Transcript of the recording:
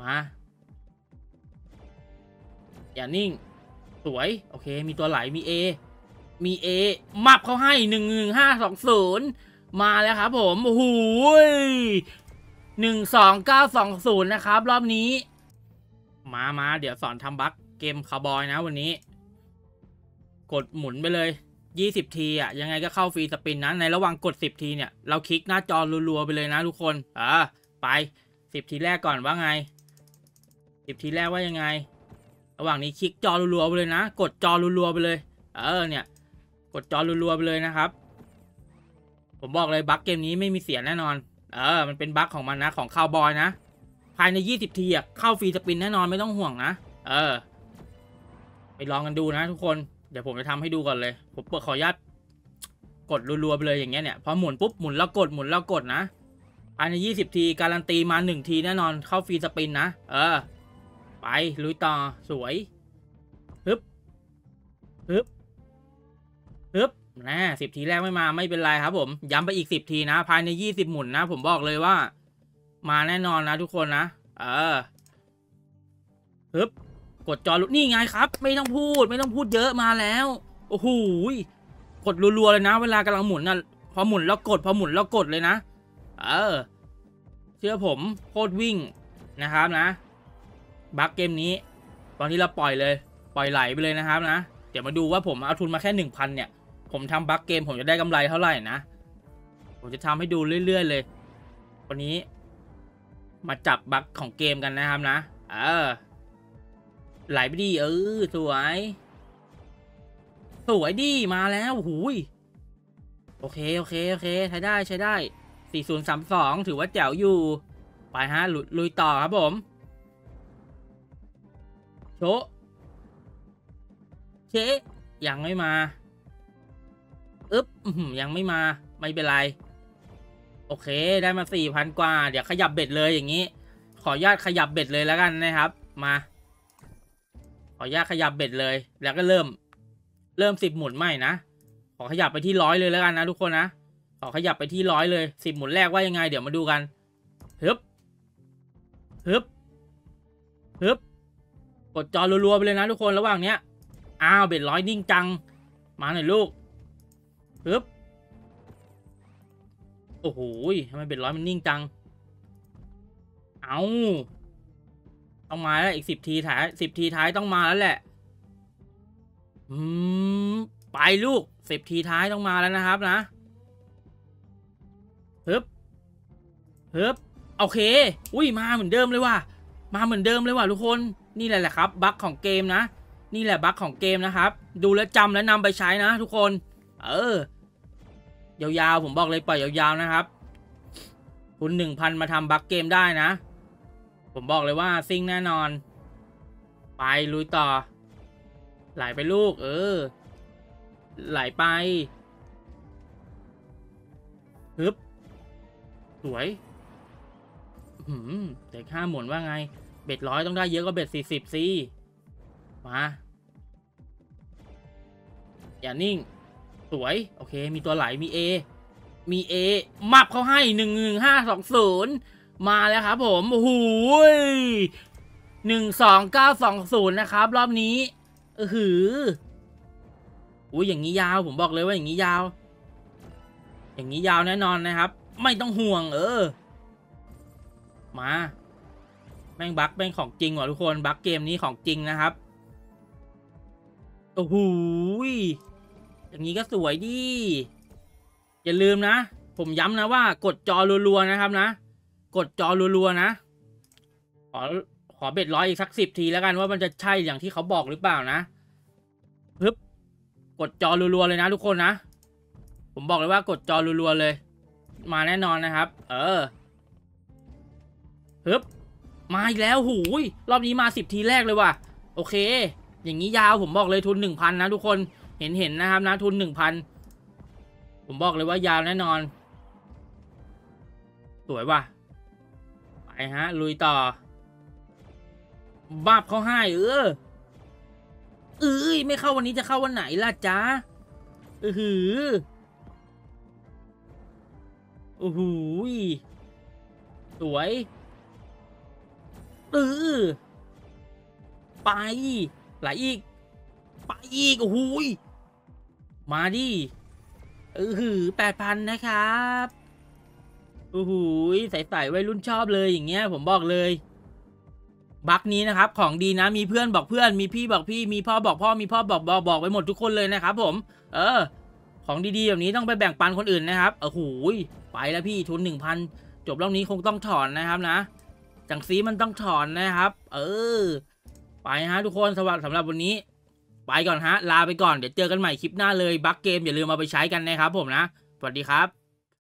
มาอย่านิ่งสวยโอเคมีตัวไหลมี A มี A มับเขาให้11520มาแล้วครับผมโอ้โห12920นะครับรอบนี้มาเดี๋ยวสอนทำบัคเกมคาร์บอยนะวันนี้กดหมุนไปเลย20ทีอ่ะยังไงก็เข้าฟรีสปินนะในระหว่างกด10ทีเนี่ยเราคลิกหน้าจอรัวๆไปเลยนะทุกคนไป10ทีแรกก่อนว่าไง10ทีแรกว่ายังไงระหว่างนี้คลิกจอรัวๆไปเลยนะกดจอรัวๆไปเลยเนี่ยกดจอรัวๆไปเลยนะครับผมบอกเลยบัคเกมนี้ไม่มีเสียแน่นอนมันเป็นบัคของมันนะของคาวบอยนะภายใน20ทีอ่ะเข้าฟรีสปินแน่นอนไม่ต้องห่วงนะไปลองกันดูนะทุกคนเดี๋ยวผมจะทำให้ดูก่อนเลยผมเปิดขออนุญาตกดรัวๆไปเลยอย่างเงี้ยเนี่ยพอหมุนปุ๊บหมุนแล้วกดหมุนแล้วกดนะภายใน20ทีการันตีมา1ทีแน่นอนเข้าฟรีสปินนะไปลุยต่อสวยฮึบฮึบฮึบนะ10ทีแรกไม่มาไม่เป็นไรครับผมย้ำไปอีก10ทีนะภายใน20หมุนนะผมบอกเลยว่ามาแน่นอนนะทุกคนนะฮึบกดจอรุนี่ไงครับไม่ต้องพูดเยอะมาแล้วโอ้โหกดรัวๆเลยนะเวลากำลังหมุนนะพอหมุนแล้วกดพอหมุนแล้วกดเลยนะเชื่อผมโคตรวิ่งนะครับนะบัคเกมนี้ตอนนี้เราปล่อยเลยปล่อยไหลไปเลยนะครับนะเดี๋ยวมาดูว่าผมเอาทุนมาแค่ 1,000 เนี่ยผมทำบัคเกมผมจะได้กำไรเท่าไหร่นะผมจะทำให้ดูเรื่อยๆเลยวันนี้มาจับบัคของเกมกันนะครับนะไหลไปดีสวยสวยดีมาแล้วหูยโอเคใช้ได้4032ถือว่าแจ๋วอยู่ไปฮะลุยต่อครับผมโชเชยังไม่มายังไม่มาไม่เป็นไรโอเคได้มา 4,000 กว่าเดี๋ยวขยับเบ็ดเลยอย่างนี้ขออนุญาตขยับเบ็ดเลยแล้วกันนะครับมาขออนุญาตขยับเบ็ดเลยแล้วก็เริ่ม10หมุนใหม่นะขอขยับไปที่100เลยแล้วกันนะทุกคนนะขอขยับไปที่100เลย10หมุนแรกว่ายังไงเดี๋ยวมาดูกันฮึบกดจอรัวๆไปเลยนะทุกคนระหว่างเนี้ยอ้าวเบ็ด100นิ่งจังมาหน่อยลูกโอ้โหทำไมเบ็ด100มันนิ่งจังเอาต้องมาแล้วอีก10ทีท้าย10ทีท้ายต้องมาแล้วแหละไปลูก10ทีท้ายต้องมาแล้วนะครับนะฮึบโอเคอุ้ยมาเหมือนเดิมเลยว่ะทุกคนนี่แหละครับบั๊กของเกมนะนี่แหละบั๊กของเกมนะครับดูและจำและนำไปใช้นะทุกคนยาวๆผมบอกเลยปล่อยยาวๆนะครับคุณ 1,000 มาทำบั๊กเกมได้นะผมบอกเลยว่าซิ่งแน่นอนไปลุยต่อไหลไปลูกไหลไปฮึบสวยแต่ค่าหมุนว่าไงเบ็ด100ต้องได้เยอะกว่าเบ็ด40สิมาอย่านิ่งสวยโอเคมีตัวไหลมี A มี A มับเขาให้11520มาแล้วครับผมโอ้โห12920นะครับรอบนี้อุ้ยอย่างนี้ยาวผมบอกเลยว่าอย่างนี้ยาวแน่นอนนะครับไม่ต้องห่วงมาแม่งบัคแม่งของจริงว่ะทุกคนบัคเกมนี้ของจริงนะครับโอ้โหอย่างนี้ก็สวยดีอย่าลืมนะผมย้ำนะว่ากดจอรัวๆนะครับนะกดจอรัวๆนะขอเบ็ด100อีกสัก10ทีแล้วกันว่ามันจะใช่อย่างที่เขาบอกหรือเปล่านะปึ๊บกดจอรัวๆเลยนะทุกคนนะผมบอกเลยว่ากดจอรัวๆเลยมาแน่นอนนะครับปึ๊บมาอีกแล้วหูยรอบนี้มา10ทีแรกเลยว่ะโอเคอย่างนี้ยาวผมบอกเลยทุน 1,000 นะทุกคนเห็นนะครับนะทุน 1,000 ผมบอกเลยว่ายาวแน่นอนสวยว่ะไปฮะลุยต่อบับเขาให้ไม่เข้าวันนี้จะเข้าวันไหนล่ะจ๊ะโอ้โหสวย ไปไหลอีกไปอีกโอ้โหมาดิ8,000นะครับโอ้โหใส่วัยรุ่นชอบเลยอย่างเงี้ยผมบอกเลยบัคนี้นะครับของดีนะมีเพื่อนบอกเพื่อนมีพี่บอกพี่มีพ่อบอกพ่อมีพ่อบอกบอกไปหมดทุกคนเลยนะครับผมของดีๆแบบนี้ต้องไปแบ่งปันคนอื่นนะครับโอ้โหไปแล้วพี่ทุน 1,000 จบรอบนี้คงต้องถอนนะครับนะจังซีมันต้องถอนนะครับไปฮะทุกคนสำหรับวันนี้ไปก่อนฮะลาไปก่อนเดี๋ยวเจอกันใหม่คลิปหน้าเลยบัคเกมอย่าลืมมาไปใช้กันนะครับผมนะสวัสดีครับ